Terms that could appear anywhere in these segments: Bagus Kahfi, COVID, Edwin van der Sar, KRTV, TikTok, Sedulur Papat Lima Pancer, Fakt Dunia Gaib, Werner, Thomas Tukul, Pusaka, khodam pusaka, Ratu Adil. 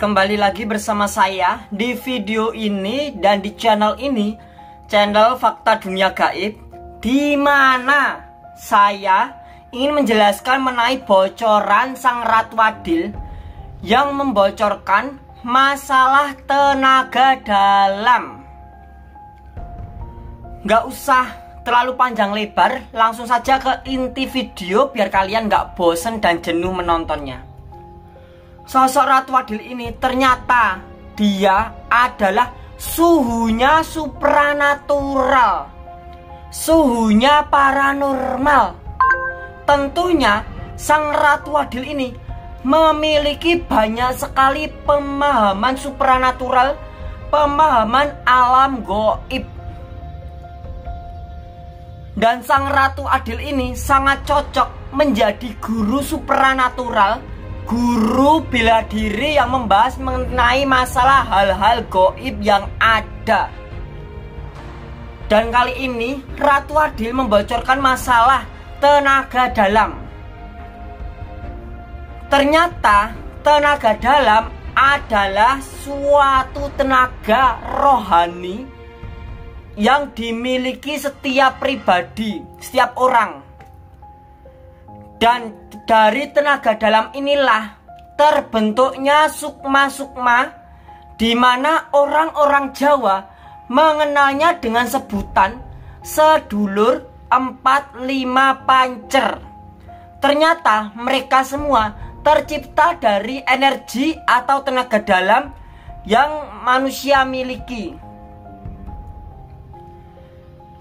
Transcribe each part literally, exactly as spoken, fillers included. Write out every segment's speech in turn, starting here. Kembali lagi bersama saya di video ini dan di channel ini, channel Fakta Dunia Gaib, di mana saya ingin menjelaskan mengenai bocoran sang Ratu Adil yang membocorkan masalah tenaga dalam. Nggak usah terlalu panjang lebar, langsung saja ke inti video biar kalian gak bosen dan jenuh menontonnya. Sosok Ratu Adil ini ternyata dia adalah suhunya supranatural, suhunya paranormal. Tentunya sang Ratu Adil ini memiliki banyak sekali pemahaman supranatural, pemahaman alam gaib. Dan sang Ratu Adil ini sangat cocok menjadi guru supranatural, guru bela diri yang membahas mengenai masalah hal-hal gaib yang ada. Dan kali ini Ratu Adil membocorkan masalah tenaga dalam. Ternyata tenaga dalam adalah suatu tenaga rohani yang dimiliki setiap pribadi, setiap orang. Dan dari tenaga dalam inilah terbentuknya sukma-sukma, di mana orang-orang Jawa mengenalnya dengan sebutan Sedulur Papat Lima Pancer. Ternyata mereka semua tercipta dari energi atau tenaga dalam yang manusia miliki,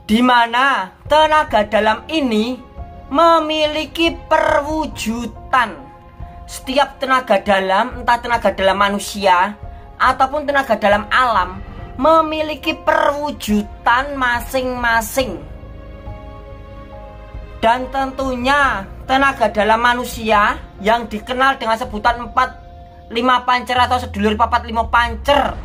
di mana tenaga dalam ini memiliki perwujudan. Setiap tenaga dalam, entah tenaga dalam manusia ataupun tenaga dalam alam, memiliki perwujudan masing-masing. Dan tentunya tenaga dalam manusia yang dikenal dengan sebutan empat lima pancer atau sedulur papat lima pancer,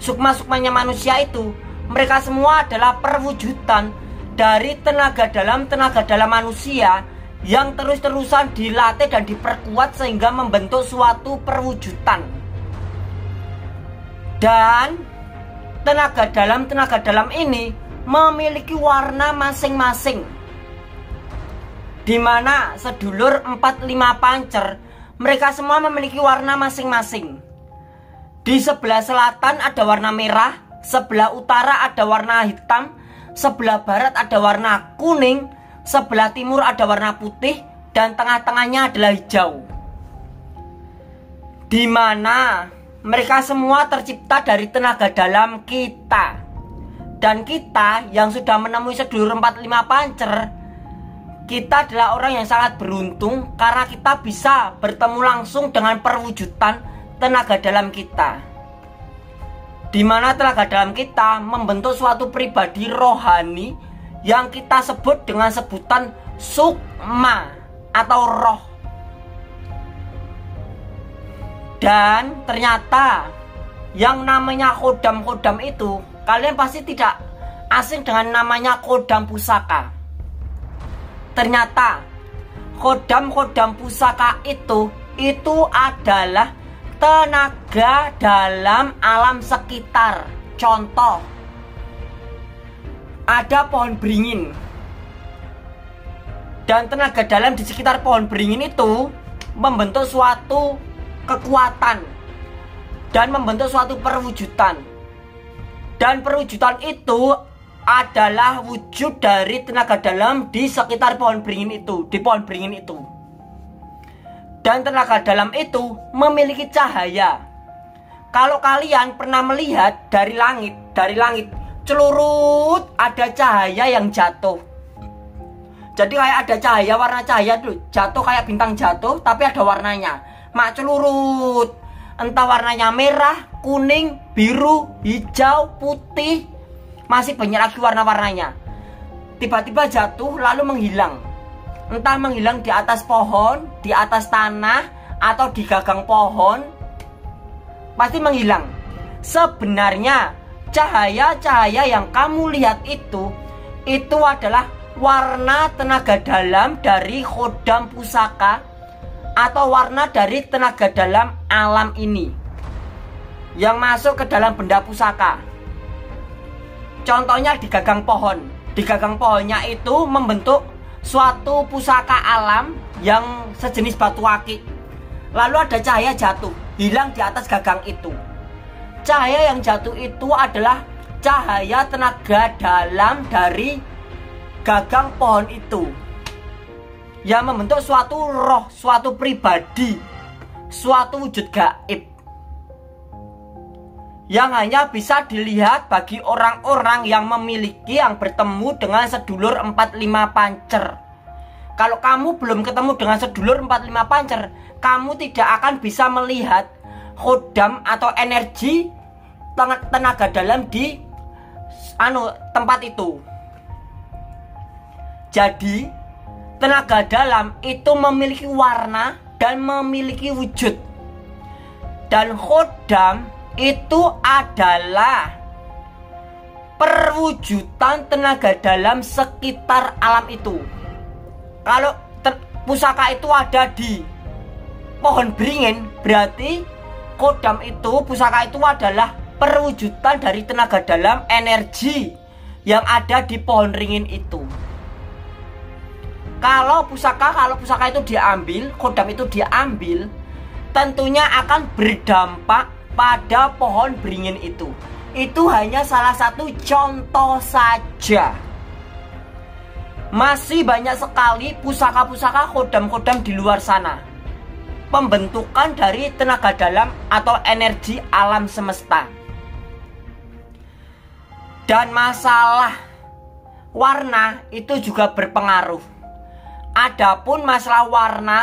sukma-sukmanya manusia itu, mereka semua adalah perwujudan dari tenaga dalam-tenaga dalam manusia yang terus-terusan dilatih dan diperkuat sehingga membentuk suatu perwujudan. Dan tenaga dalam-tenaga dalam ini memiliki warna masing-masing, di mana sedulur empat lima pancer mereka semua memiliki warna masing-masing. Di sebelah selatan ada warna merah, sebelah utara ada warna hitam, sebelah barat ada warna kuning, sebelah timur ada warna putih, dan tengah-tengahnya adalah hijau. Di mana mereka semua tercipta dari tenaga dalam kita. Dan kita yang sudah menemui sedulur empat lima pancer, kita adalah orang yang sangat beruntung karena kita bisa bertemu langsung dengan perwujudan tenaga dalam kita, di mana tenaga dalam kita membentuk suatu pribadi rohani yang kita sebut dengan sebutan sukma atau roh. Dan ternyata yang namanya khodam-khodam itu, kalian pasti tidak asing dengan namanya khodam pusaka. Ternyata khodam-khodam pusaka itu itu adalah tenaga dalam alam sekitar. Contoh, ada pohon beringin, dan tenaga dalam di sekitar pohon beringin itu membentuk suatu kekuatan dan membentuk suatu perwujudan. Dan perwujudan itu adalah wujud dari tenaga dalam di sekitar pohon beringin itu, di pohon beringin itu. Dan tenaga dalam itu memiliki cahaya. Kalau kalian pernah melihat dari langit, dari langit celurut ada cahaya yang jatuh. Jadi kayak ada cahaya, warna cahaya dulu, jatuh kayak bintang jatuh, tapi ada warnanya. Mak celurut, entah warnanya merah, kuning, biru, hijau, putih, masih banyak lagi warna-warnanya. Tiba-tiba jatuh lalu menghilang. Entah menghilang di atas pohon, di atas tanah, atau di gagang pohon, pasti menghilang. Sebenarnya cahaya-cahaya yang kamu lihat itu, itu adalah warna tenaga dalam dari khodam pusaka, atau warna dari tenaga dalam alam ini. yang masuk ke dalam benda pusaka. Contohnya di gagang pohon. Di gagang pohonnya itu membentuk suatu pusaka alam yang sejenis batu akik. Lalu ada cahaya jatuh, hilang di atas gagang itu. Cahaya yang jatuh itu adalah cahaya tenaga dalam dari gagang pohon itu, yang membentuk suatu roh, suatu pribadi, suatu wujud gaib, yang hanya bisa dilihat bagi orang-orang yang memiliki, yang bertemu dengan sedulur empat lima pancer. Kalau kamu belum ketemu dengan sedulur empat lima pancer, kamu tidak akan bisa melihat khodam atau energi tenaga dalam di anu tempat itu. Jadi tenaga dalam itu memiliki warna dan memiliki wujud. Dan khodam itu adalah perwujudan tenaga dalam sekitar alam itu. Kalau pusaka itu ada di pohon beringin, berarti khodam itu, pusaka itu adalah perwujudan dari tenaga dalam energi yang ada di pohon beringin itu. Kalau pusaka, kalau pusaka itu diambil, khodam itu diambil, tentunya akan berdampak pada pohon beringin itu. Itu hanya salah satu contoh saja. Masih banyak sekali pusaka-pusaka, khodam-khodam di luar sana. Pembentukan dari tenaga dalam atau energi alam semesta. Dan masalah warna itu juga berpengaruh. Adapun masalah warna,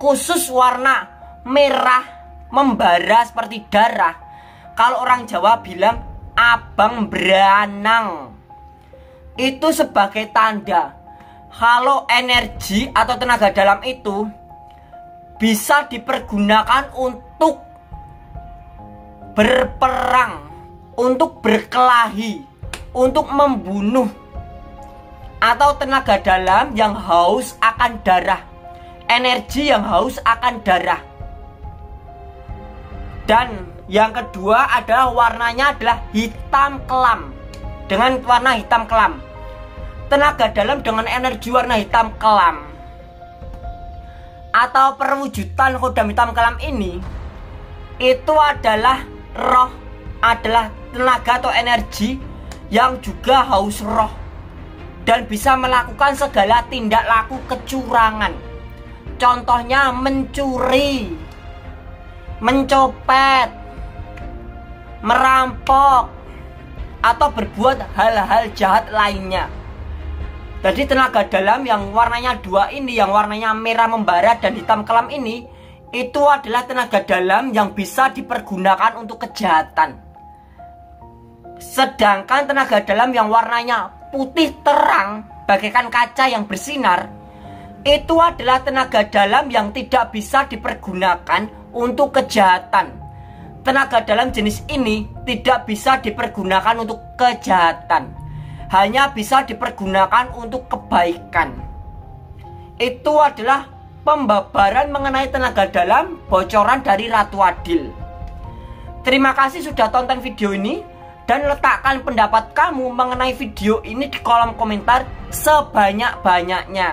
khusus warna merah membara seperti darah. Kalau orang Jawa bilang abang beranang, itu sebagai tanda kalau energi atau tenaga dalam itu bisa dipergunakan untuk berperang, untuk berkelahi, untuk membunuh, atau tenaga dalam yang haus akan darah, energi yang haus akan darah. Dan yang kedua adalah warnanya adalah hitam kelam. Dengan warna hitam kelam, tenaga dalam dengan energi warna hitam kelam atau perwujudan khodam hitam kelam ini, itu adalah roh, adalah tenaga atau energi yang juga haus roh dan bisa melakukan segala tindak laku kecurangan. Contohnya mencuri, mencopet, merampok, atau berbuat hal-hal jahat lainnya. Jadi tenaga dalam yang warnanya dua ini, yang warnanya merah membara dan hitam kelam ini, itu adalah tenaga dalam yang bisa dipergunakan untuk kejahatan. Sedangkan tenaga dalam yang warnanya putih terang bagaikan kaca yang bersinar, itu adalah tenaga dalam yang tidak bisa dipergunakan untuk kejahatan. Tenaga dalam jenis ini tidak bisa dipergunakan untuk kejahatan, hanya bisa dipergunakan untuk kebaikan. Itu adalah pembabaran mengenai tenaga dalam, bocoran dari Ratu Adil. Terima kasih sudah tonton video ini. Dan letakkan pendapat kamu mengenai video ini di kolom komentar sebanyak-banyaknya.